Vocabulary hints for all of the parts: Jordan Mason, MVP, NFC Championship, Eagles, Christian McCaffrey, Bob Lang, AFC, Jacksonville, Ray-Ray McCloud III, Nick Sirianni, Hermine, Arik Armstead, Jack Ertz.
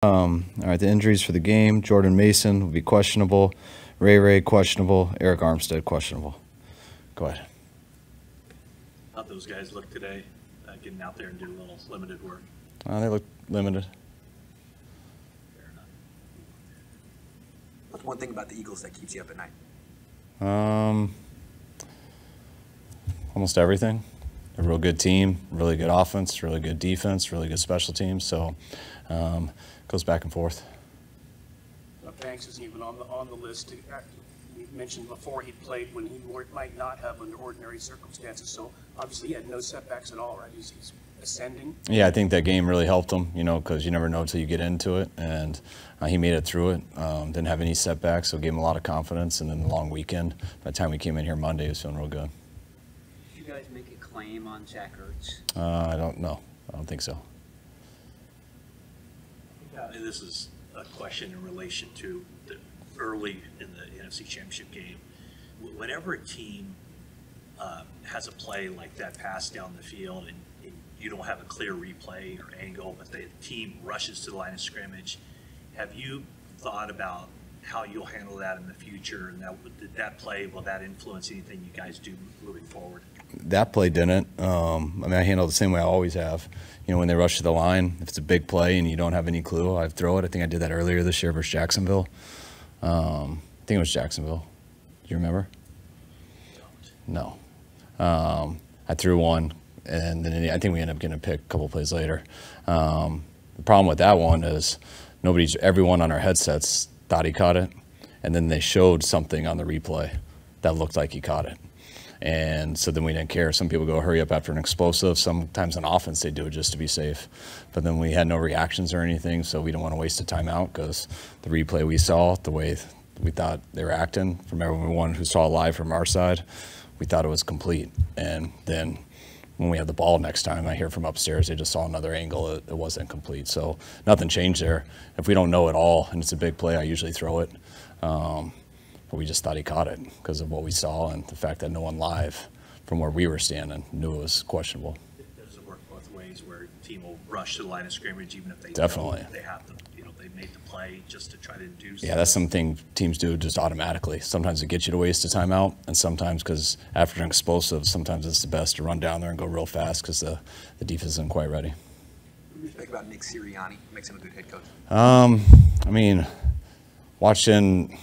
All right, the injuries for the game. Jordan Mason will be questionable. Ray-Ray, questionable. Arik Armstead, questionable. Go ahead. How those guys look today, getting out there and doing a little limited work? They look limited. Fair enough. What's one thing about the Eagles that keeps you up at night? Almost everything. A real good team, really good offense, really good defense, really good special teams. So it goes back and forth. Banks isn't even on the list. We mentioned before he played when he might not have under ordinary circumstances. So obviously he had no setbacks at all, right? He's ascending. Yeah, I think that game really helped him, you know, because you never know until you get into it. And he made it through it. Didn't have any setbacks, so gave him a lot of confidence. And then the long weekend, by the time we came in here Monday, he was feeling real good. Did you guys make a claim on Jack Ertz? I don't know. I don't think so. Yeah, and this is a question in relation to the early in the NFC Championship game. Whenever a team has a play like that pass down the field and you don't have a clear replay or angle, but the team rushes to the line of scrimmage, have you thought about how you'll handle that in the future? And that play, will that influence anything you guys do moving forward? That play didn't. I mean, I handle it the same way I always have. You know, when they rush to the line, if it's a big play and you don't have any clue, I throw it. I think I did that earlier this year versus Jacksonville. I think it was Jacksonville. Do you remember? No. I threw one, and then I think we ended up getting a pick a couple plays later. The problem with that one is everyone on our headsets thought he caught it, and then they showed something on the replay that looked like he caught it. And so then we didn't care. Some people go hurry up after an explosive. Sometimes on offense they do it just to be safe. But then we had no reactions or anything, so we didn't want to waste a timeout because the replay we saw, the way we thought they were acting, from everyone who saw it live from our side, we thought it was complete. And then when we had the ball next time, I hear from upstairs they just saw another angle. It wasn't complete. So nothing changed there. If we don't know at all and it's a big play, I usually throw it. But we just thought he caught it because of what we saw and the fact that no one live from where we were standing knew it was questionable. Does it work both ways where a team will rush to the line of scrimmage even if they definitely they have the, you know, they made the play just to try to induce? Yeah, that's something teams do just automatically. Sometimes it gets you to waste a timeout, and sometimes because after an explosive, sometimes it's the best to run down there and go real fast because the defense isn't quite ready. What do you think about Nick Sirianni? What makes him a good head coach? I mean, watching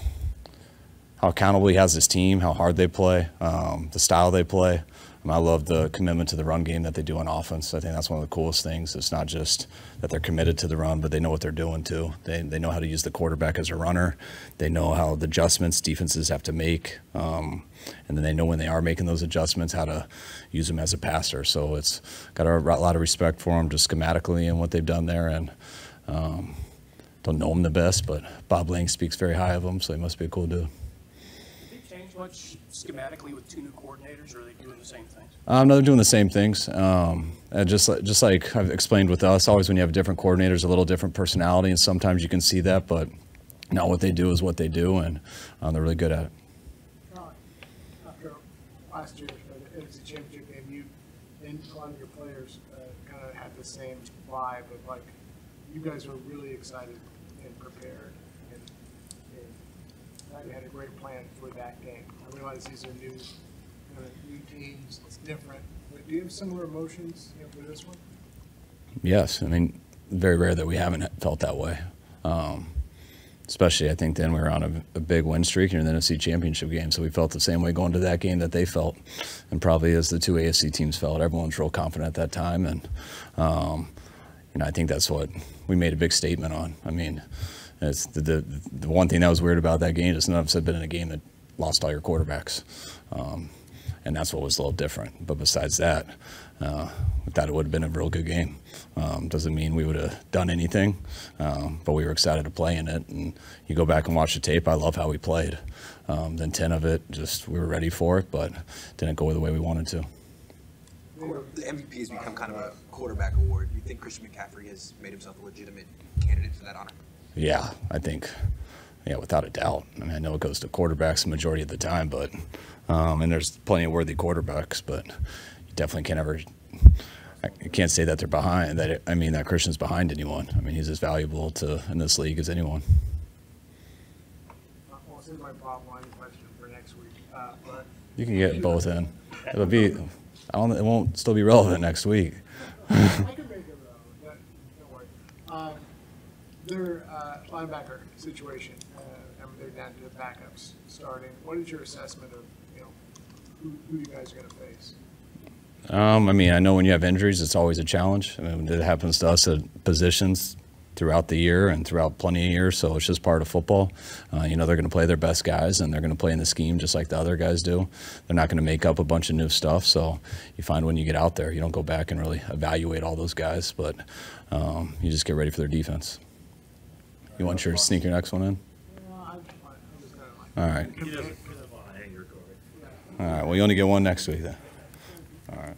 how accountable he has his team, how hard they play, the style they play. I love the commitment to the run game that they do on offense. I think that's one of the coolest things. It's not just that they're committed to the run, but they know what they're doing too. They know how to use the quarterback as a runner. They know how the adjustments defenses have to make. And then they know when they are making those adjustments, how to use them as a passer. So it's got a lot of respect for them just schematically and what they've done there. And don't know him the best, but Bob Lang speaks very high of him, so he must be a cool dude. Much schematically with two new coordinators, or are they doing the same things? No, they're doing the same things. Just like I've explained with us, always when you have different coordinators, a little different personality, and sometimes you can see that, but now what they do is what they do, and they're really good at it. After last year's NFC Championship game, you and a lot of your players kind of had the same vibe of, like, you guys were really excited and prepared. You had a great plan for that game. I realize these are new teams. It's different. But do you have similar emotions for this one? Yes. I mean, very rare that we haven't felt that way. Especially, I think, then we were on a big win streak in the NFC Championship game, so we felt the same way going to that game that they felt, and probably as the two AFC teams felt. Everyone's real confident at that time, and you know, I think that's what we made a big statement on. I mean, it's the one thing that was weird about that game is none of us had been in a game that lost all your quarterbacks, and that's what was a little different. But besides that, we thought it would have been a real good game. Doesn't mean we would have done anything, but we were excited to play in it. And you go back and watch the tape, I love how we played. Then 10 of it, just we were ready for it, but didn't go the way we wanted to. The MVP has become kind of a quarterback award. Do you think Christian McCaffrey has made himself a legitimate candidate for that honor? Yeah, I think, yeah, without a doubt. I mean, I know it goes to quarterbacks the majority of the time, but and there's plenty of worthy quarterbacks, but you definitely can't ever – I can't say that they're behind. That Christian's behind anyone. I mean, he's as valuable in this league as anyone. Well, this is my Bob Lang question for next week. But you can get both in. It'll be, it won't still be relevant next week. I can make it relevant. Don't worry. Their linebacker situation. They're down to the backups starting. What is your assessment of who you guys are going to face? I know when you have injuries, it's always a challenge. It happens to us at positions throughout the year and throughout plenty of years, so it's just part of football. They're going to play their best guys, and they're going to play in the scheme just like the other guys do. They're not going to make up a bunch of new stuff, so you find when you get out there, you don't go back and really evaluate all those guys, but you just get ready for their defense. You want your sneaker next one in? All right. All right, well, you only get one next week then. All right.